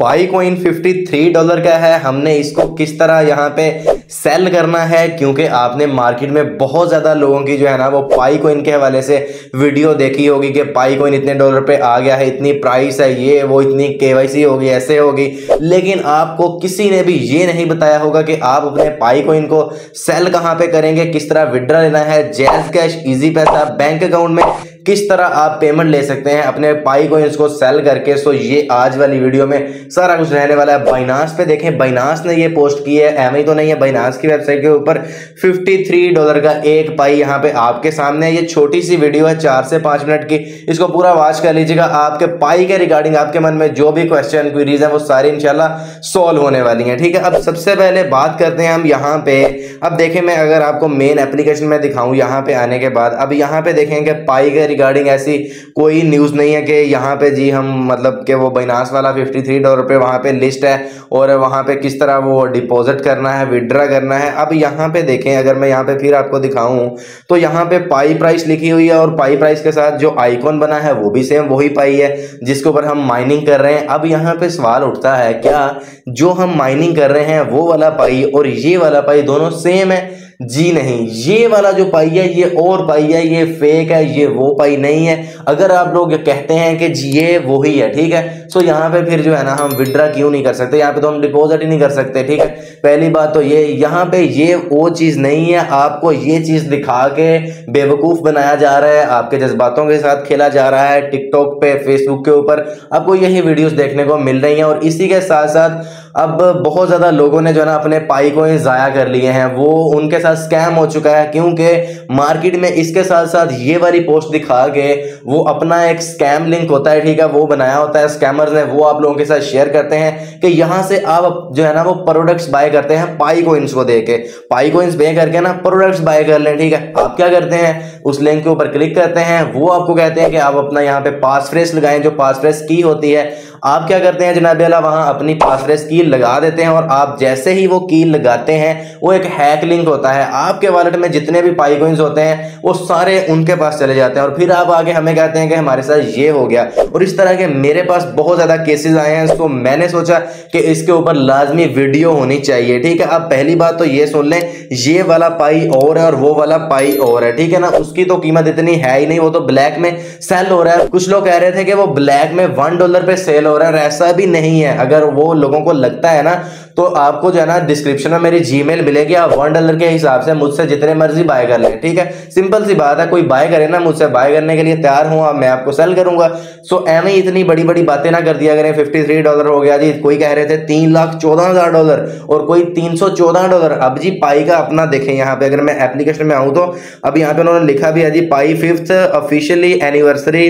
पाई coin 53 dollar का है। हमने इसको किस तरह यहाँ पे सेल करना है, क्योंकि आपने मार्केट में बहुत ज़्यादा लोगों की जो है ना वो पाई कॉइन के हवाले से वीडियो देखी होगी कि पाई कॉइन इतने डॉलर पे आ गया है, इतनी प्राइस है, ये वो, इतनी केवाईसी होगी, ऐसे होगी, लेकिन आपको किसी ने भी ये नहीं बताया होगा कि आप अपने पाई कॉइन को सेल कहाँ पे करेंगे, किस तरह विड्रा लेना है, jazz cash, Easypaisa, bank account में किस तरह आप पेमेंट ले सकते हैं अपने पाई कॉइन्स को सेल करके। सो ये आज वाली वीडियो में सारा कुछ रहने वाला है। बाइनांस पे देखें, बाइनांस ने ये पोस्ट की है, ऐम ही तो नहीं है, बाइनांस की वेबसाइट के ऊपर 53 डॉलर का एक पाई यहाँ पे आपके सामने है। ये छोटी सी वीडियो है 4 से 5 मिनट की, इसको पूरा वॉच कर लीजिएगा। आपके पाई के रिगार्डिंग आपके मन में जो भी क्वेश्चन क्वेरीज है वो सारी इंशाल्लाह सॉल्व होने वाली हैं, ठीक है। अब सबसे पहले बात करते हैं हम यहाँ पे। अब देखें, मैं अगर आपको मेन एप्लीकेशन में दिखाऊँ यहाँ पे आने के बाद, अब यहाँ पे देखेंगे पाई के रिगार्डिंग ऐसी कोई न्यूज़ नहीं है कि यहाँ पे जी हम मतलब कि वो बाइनांस वाला 53 डॉलर पे वहाँ पे लिस्ट है और वहाँ पे किस तरह वो डिपॉजिट करना है, विड्रा करना है। अब यहाँ पे देखें, अगर मैं यहाँ पे फिर आपको दिखाऊं तो यहाँ पे पाई प्राइस लिखी हुई है और पाई प्राइस के साथ जो आइकॉन बना है वो भी सेम वही पाई है जिसके ऊपर हम माइनिंग कर रहे हैं। अब यहाँ पे सवाल उठता है, क्या जो हम माइनिंग कर रहे हैं वो वाला पाई और ये वाला पाई दोनों सेम है? जी नहीं, ये वाला जो पाई है ये और पाई है, ये फेक है, ये वो पाई नहीं है। अगर आप लोग कहते हैं कि जी ये वही है, ठीक है, सो यहाँ पे फिर जो है ना हम विड्रा क्यों नहीं कर सकते, यहाँ पे तो हम डिपॉजिट ही नहीं कर सकते, ठीक है। पहली बात तो ये, यहाँ पे ये वो चीज़ नहीं है। आपको ये चीज़ दिखा के बेवकूफ़ बनाया जा रहा है, आपके जज्बातों के साथ खेला जा रहा है। टिकटॉक पे, फेसबुक के ऊपर आपको यही वीडियोज़ देखने को मिल रही हैं और इसी के साथ साथ अब बहुत ज़्यादा लोगों ने जो है ना अपने पाई कॉइन ज़ाया कर लिए हैं, वो उनके साथ स्कैम हो चुका है, क्योंकि मार्केट में इसके साथ साथ ये वाली पोस्ट दिखा के वो अपना एक स्कैम लिंक होता है, ठीक है, वो बनाया होता है स्कैमर्स ने, वो आप लोगों के साथ शेयर करते हैं कि यहाँ से आप जो है ना वो प्रोडक्ट्स बाय करते हैं पाई कॉइन्स को दे के, पाई कॉइन्स पे करके ना प्रोडक्ट्स बाय कर लें, ठीक है। आप क्या करते हैं, उस लिंक के ऊपर क्लिक करते हैं, वो आपको कहते हैं कि आप अपना यहाँ पे पासफ्रेज लगाएं, जो पासफ्रेज की होती है। आप क्या करते हैं जनाब अला, वहाँ अपनी पासफ्रेज की लगा देते हैं और आप जैसे ही वो की लगाते हैं वो एक हैक लिंक होता है, आपके वॉलेट में जितने भी पाई कॉइन्स होते हैं वो सारे उनके पास चले जाते हैं और फिर आप आगे हमें कहते हैं कि हमारे साथ ये हो गया। और इस तरह के मेरे पास बहुत ज़्यादा केसेस आए हैं, तो मैंने सोचा कि इसके ऊपर लाजमी वीडियो होनी चाहिए, ठीक है। आप पहली बात तो ये सुन लें, ये वाला पाई और है और वो वाला पाई और है, ठीक है ना, उसकी तो कीमत इतनी है ही नहीं, वो तो ब्लैक में सेल हो रहा है। कुछ लोग कह रहे थे कि वो ब्लैक में $1 पर सेल हो रहा है, ऐसा भी नहीं है। अगर वो लोगों को लगता है ना तो आपको जो है ना डिस्क्रिप्शन में मेरी जीमेल मिलेगी, आप $1 के हिसाब से मुझसे जितने मर्जी बाय कर लें, ठीक है, सिंपल सी बात है। कोई बाय करे ना मुझसे, बाय करने के लिए तैयार हूँ, मैं आपको सेल करूंगा। सो ऐमें इतनी बड़ी बड़ी बातें ना कर दिया करें। 53 डॉलर हो गया जी, कोई कह रहे थे 3,14,000 डॉलर और कोई 314 डॉलर। अब जी पाई का अपना देखें, यहाँ पे अगर मैं एप्लीकेशन में आऊँ तो अब यहाँ पे उन्होंने लिखा भी है जी Pi 5th officially anniversary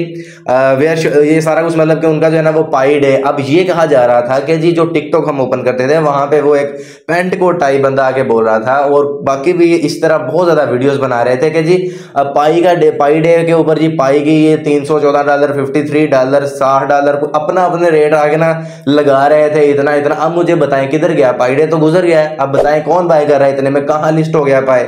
where, ये सारा कुछ मतलब कि उनका जो है ना वो पाई डे। अब ये कहा जा रहा था कि जी जो टिकटॉक हम ओपन करते थे वहाँ पे वो एक पेंट कोट टाइप बंदा आके बोल रहा था और बाकी भी इस तरह बहुत ज़्यादा वीडियोस बना रहे थे कि जी पाई का डे, पाई डे के ऊपर जी पाई की ये 314 डॉलर, 53 डॉलर, 60 डॉलर अपना अपने रेट आगे ना लगा रहे थे, इतना इतना। अब मुझे बताएं किधर गया पाई डे, तो गुजर गया है, अब बताएं कौन बाय कर रहा है इतने में, कहाँ लिस्ट हो गया पाई,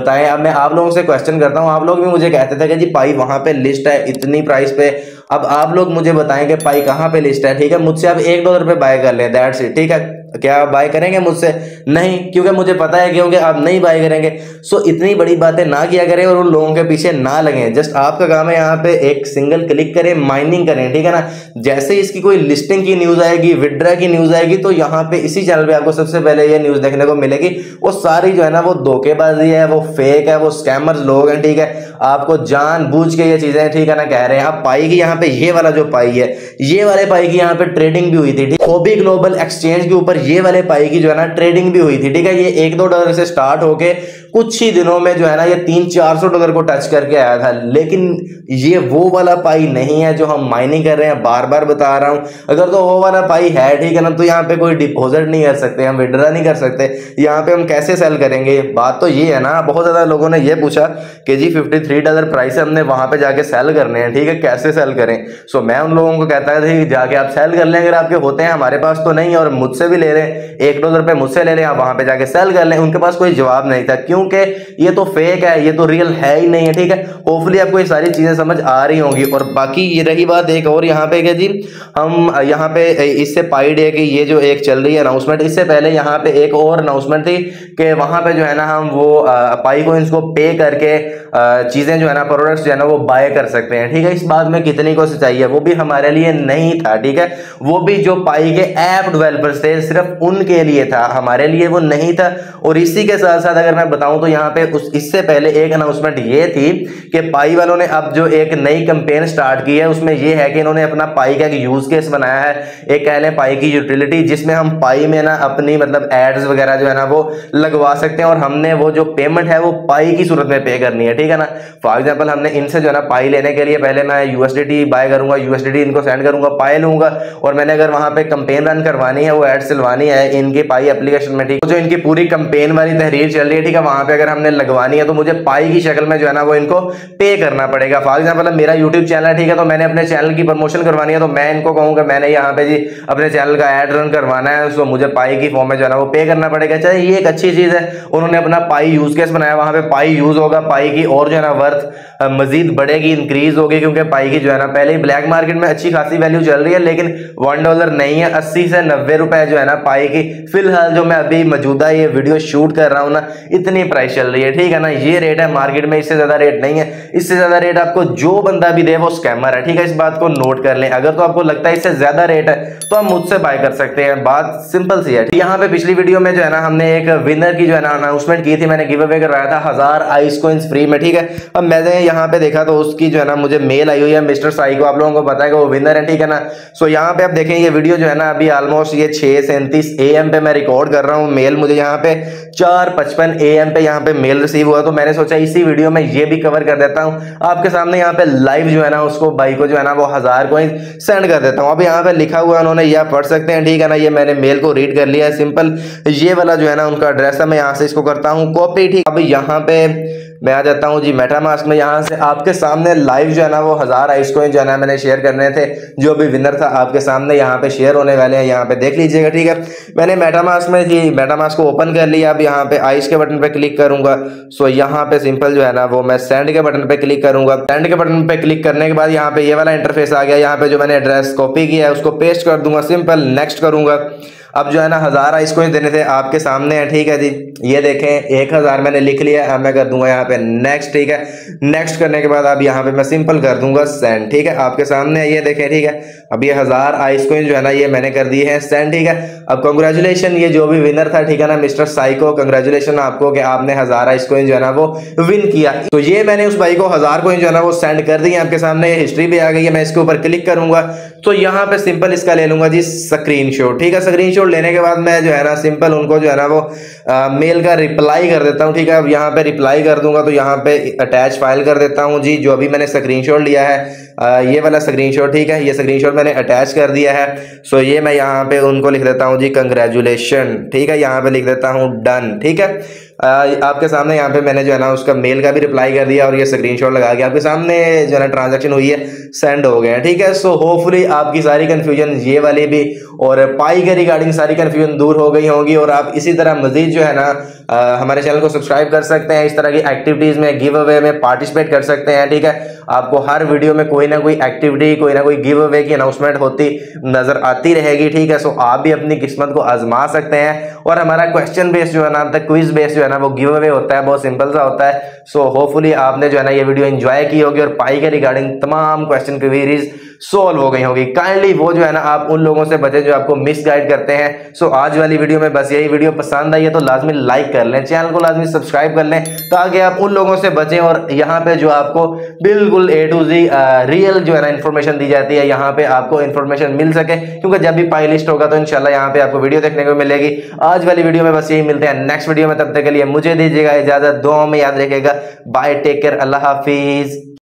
बताएं। अब मैं आप लोगों से क्वेश्चन करता हूँ, आप लोग भी मुझे कहते थे कि जी पाई वहाँ पर लिस्ट है इतनी प्राइस पे, अब आप लोग मुझे बताएं कि पाई कहाँ पे लिस्ट है, ठीक है। मुझसे आप $1 पे बाय कर लें, दैट्स इट, ठीक है। क्या आप बाय करेंगे मुझसे? नहीं, क्योंकि मुझे पता है क्योंकि आप नहीं बाय करेंगे। सो इतनी बड़ी बातें ना किया करें और उन लोगों के पीछे ना लगें। जस्ट आपका काम है यहाँ पे एक सिंगल क्लिक करें, माइनिंग करें, ठीक है ना। जैसे इसकी कोई लिस्टिंग की न्यूज़ आएगी, विड्रा की न्यूज़ आएगी, तो यहाँ पे इसी चैनल पे आपको सबसे पहले ये न्यूज़ देखने को मिलेगी। वो सारी जो है ना वो धोखेबाजी है, वो फेक है, वो स्कैमर्स लोग हैं, ठीक है। आपको जानबूझ के ये चीज़ें, ठीक है ना, कह रहे हैं। आप पाई की यहाँ पे ये वाला जो पाई है, ये वाले पाई की यहाँ पे ट्रेडिंग भी हुई थी, ठीक है, होबी ग्लोबल एक्सचेंज के ऊपर ये वाले पाई की जो है ना ट्रेडिंग भी हुई थी, ठीक है। ये $1-2 से स्टार्ट होके कुछ ही दिनों में जो है ना ये 300-400 डॉलर को टच करके आया था, लेकिन ये वो वाला पाई नहीं है जो हम माइनिंग कर रहे हैं, बार बार बता रहा हूँ। अगर तो वो वाला पाई है, ठीक है ना, तो यहाँ पे कोई डिपॉजिट नहीं कर सकते हम, विड्रा नहीं कर सकते, यहाँ पे हम कैसे सेल करेंगे। बात तो ये है ना, बहुत ज़्यादा लोगों ने ये पूछा कि जी 53 डॉलर प्राइस है, हमने वहाँ पर जाके सेल करने हैं, ठीक है, कैसे सेल करें। सो मैं उन लोगों को कहता था कि जाके आप सेल कर लें अगर आपके होते हैं, हमारे पास तो नहीं है और मुझसे भी ले लें, $1 पे मुझसे ले लें, आप वहाँ पर जाके सेल कर लें। उनके पास कोई जवाब नहीं था, क्यों? बोलूं कि ये तो फेक है, ये तो रियल है ही नहीं है। ठीक है, होपफुली आपको ये सारी चीज़ें समझ आ रही होंगी। और बाकी ये रही बात एक और यहाँ पे कि जी हम यहाँ पे इससे पाई डे की ये जो एक चल रही है अनाउंसमेंट, इससे पहले यहाँ पे एक और अनाउंसमेंट थी कि वहाँ पे जो है ना हम वो पाई कॉइंस को पे करके चीज़ें जो है ना प्रोडक्ट्स जो है ना वो बाय कर सकते हैं। ठीक है, इस बात में कितनी को सच्चाई है वो भी हमारे लिए नहीं था। ठीक है, वो भी जो पाई के ऐप डेवलपर्स थे सिर्फ उनके लिए था, हमारे लिए वो नहीं था। और इसी के साथ साथ अगर मैं बताऊं तो यहाँ पे उस इससे पहले एक अनाउंसमेंट ये थी कि पाई वालों ने अब जो एक नई कंपेन स्टार्ट की है उसमें ये है कि इन्होंने अपना पाई का एक यूज केस बनाया है, एक कह लें पाई की यूटिलिटी, जिसमें हम पाई में ना अपनी मतलब एड्स वगैरह जो है ना वो लगवा सकते हैं और हमने वो जो पेमेंट है वो पाई की सूरत में पे करनी है। ठीक है ना, फॉर एग्जाम्पल हमने इनसे जो है ना पाई लेने के लिए पहले मैं USDT बाय करूंगा, USDT इनको सेंड करूंगा, पाई लूंगा और मैंने अगर वहां पे कंपेन रन करवानी है, वो एड्स चलवानी है इनके पाई एप्लीकेशन में। ठीक, तो जो इनकी पूरी कंपेन वाली तहरीर चल रही है, ठीक है, वहां पे अगर हमने लगवानी है तो मुझे पाई की शक्ल में जो है ना वो इनको पे करना पड़ेगा। फॉर एग्जाम्पल मेरा यूट्यूब चैनल है, ठीक है, तो मैंने अपने चैनल की प्रमोशन करवानी है तो मैं इनको कहूँगा मैंने यहाँ पे जी अपने चैनल का एड रन करवाना है, उसको मुझे पाई की फॉर्म में जो है ना वो पे करना पड़ेगा। चाहे ये एक अच्छी चीज़ है, उन्होंने अपना पाई यूज केस बनाया, वहाँ पे पाई यूज होगा, पाई की और जो है ना वर्थ मजीद बढ़ेगी, इंक्रीज होगी, क्योंकि पाई की जो है ना पहले ही ब्लैक मार्केट में अच्छी खासी वैल्यू चल रही है, लेकिन $1 नहीं है, 80 से 90 रुपए जो है ना पाई की फिलहाल जो मैं अभी मौजूदा ये वीडियो शूट कर रहा हूँ ना इतनी प्राइस चल रही है। ठीक है ना, ये रेट है मार्केट में, इससे ज़्यादा रेट नहीं है, इससे ज़्यादा रेट आपको जो बंदा भी दे वो स्कैमर है। ठीक है, इस बात को नोट कर लें। अगर तो आपको लगता है इससे ज़्यादा रेट है तो आप मुझसे बाय कर सकते हैं, बात सिंपल सी है। यहाँ पे पिछली वीडियो में जो है ना हमने एक विनर की जो है ना अनाउंसमेंट की थी, मैंने गिव अवे करवाया था 1000 आइस कॉइंस फ्री में। ठीक है, अब मैंने यहाँ पे देखा तो उसकी जो है ना मुझे मेल आई हुई है, मिस्टर साइको आप लोगों को पता है कि वो विनर है। ठीक है ना, सो यहाँ पे आप देखें ये वीडियो जो है ना अभी ऑलमोस्ट ये 6:37 AM पे मैं रिकॉर्ड कर रहा हूँ, मेल मुझे यहाँ पे 4:55 AM पे यहाँ पे मेल रिसीव हुआ, तो मैंने सोचा इसी वीडियो में ये भी कवर कर देता हूँ आपके सामने। यहाँ पे लाइव जो है ना उसको भाई को जो है ना वो 1000 कॉइंस सेंड कर देता हूँ। अब यहाँ पे लिखा हुआ उन्होंने, ये आप पढ़ सकते हैं। ठीक है ना, ये मैंने मेल को रीड कर लिया है, सिंपल ये वाला जो है ना उनका एड्रेस है, मैं यहाँ से इसको करता हूँ कॉपी। ठीक, अब यहाँ पे मैं आ जाता हूँ जी मेटामास्क में, यहाँ से आपके सामने लाइव जो है ना वो 1000 आइस कॉइन जो है ना मैंने शेयर करने थे, जो भी विनर था आपके सामने यहाँ पे शेयर होने वाले हैं, यहाँ पे देख लीजिएगा। ठीक है, मैंने मेटामास्क में जी मेटामास्क को ओपन कर लिया, अब यहाँ पे आइस के बटन पे क्लिक करूंगा। सो यहाँ पे सिंपल जो है ना वो मैं सेंड के बटन पे क्लिक करूंगा, सेंड के बटन पे क्लिक करने के बाद यहाँ पे ये वाला इंटरफेस आ गया, यहाँ पे जो मैंने एड्रेस कॉपी किया है उसको पेस्ट कर दूंगा, सिंपल नेक्स्ट करूंगा। अब जो है ना 1000 आइस कॉइन देने थे आपके सामने है। ठीक है जी, ये देखें 1000 मैंने लिख लिया, अब मैं कर दूंगा यहाँ पे नेक्स्ट। ठीक है, नेक्स्ट करने के बाद अब यहाँ पे मैं सिंपल कर दूंगा सेंड। ठीक है, आपके सामने है, ये देखें। ठीक है, अब ये 1000 आइस कॉइन जो है ना ये मैंने कर दिए हैं सेंड। ठीक है, अब कंग्रेचुलेशन ये जो भी विनर था, ठीक है ना, मिस्टर साइको, कंग्रेचुलेशन आपको कि आपने 1000 आइस कॉइन जो है ना वो विन किया। तो ये मैंने उस भाई को 1000 कॉइन जो है ना वो सेंड कर दी है, आपके सामने ये हिस्ट्री भी आ गई है। मैं इसके ऊपर क्लिक करूंगा तो यहाँ पे सिंपल इसका ले लूंगा जी स्क्रीनशॉट। ठीक है, स्क्रीनशॉट लेने के बाद मैं जो है ना सिंपल उनको जो है ना वो मेल का रिप्लाई कर देता हूँ। ठीक है, अब यहाँ पे रिप्लाई कर दूंगा तो यहाँ पे अटैच फाइल कर देता हूँ जी, जो अभी मैंने स्क्रीनशॉट लिया है ये वाला स्क्रीनशॉट। ठीक है, ये स्क्रीनशॉट मैंने अटैच कर दिया है। सो ये मैं यहाँ पे उनको लिख देता हूँ जी कंग्रेचुलेशन। ठीक है, यहाँ पे लिख देता हूँ डन। ठीक है, आपके सामने यहाँ पे मैंने जो है ना उसका मेल का भी रिप्लाई कर दिया और ये स्क्रीनशॉट लगा के आपके सामने जो है ना ट्रांजैक्शन हुई है, सेंड हो गए हैं। ठीक है, सो होपफुली आपकी सारी कन्फ्यूजन ये वाली भी और पाई के रिगार्डिंग सारी कन्फ्यूजन दूर हो गई होंगी। और आप इसी तरह मजीद जो है ना हमारे चैनल को सब्सक्राइब कर सकते हैं, इस तरह की एक्टिविटीज़ में, गिव अवे में पार्टिसिपेट कर सकते हैं। ठीक है, आपको हर वीडियो में कोई ना कोई एक्टिविटी, कोई ना कोई गिव अवे की अनाउंसमेंट होती नज़र आती रहेगी। ठीक है, सो आप भी अपनी किस्मत को आजमा सकते हैं। और हमारा क्वेश्चन बेस्ड जो है ना, क्विज बेस्ड जो है ना वो गिव अवे होता है, बहुत सिंपल सा होता है। सो होपफुली आपने जो है ना ये वीडियो एंजॉय की होगी और पाई के रिगार्डिंग तमाम क्वेश्चन क्वेरीज सोल्व हो गई होगी। काइंडली वो जो है ना आप उन लोगों से बचें जो आपको मिसगाइड करते हैं। सो आज वाली वीडियो में बस यही, वीडियो पसंद आई है तो लाजमी लाइक कर लें, चैनल को लाजमी सब्सक्राइब कर लें ताकि आप उन लोगों से बचें। और यहाँ पे जो आपको बिल्कुल A to Z रियल जो है ना इन्फॉर्मेशन दी जाती है, यहाँ पे आपको इन्फॉर्मेशन मिल सके, क्योंकि जब भी पाई लिस्ट होगा तो इंशाल्लाह यहाँ पे आपको वीडियो देखने को मिलेगी। आज वाली वीडियो में बस यही, मिलते हैं नेक्स्ट वीडियो में, तब तक के लिए मुझे दीजिएगा इजाजत, दुआओं में याद रखिएगा, बाय, टेक केयर, अल्लाह हाफिज।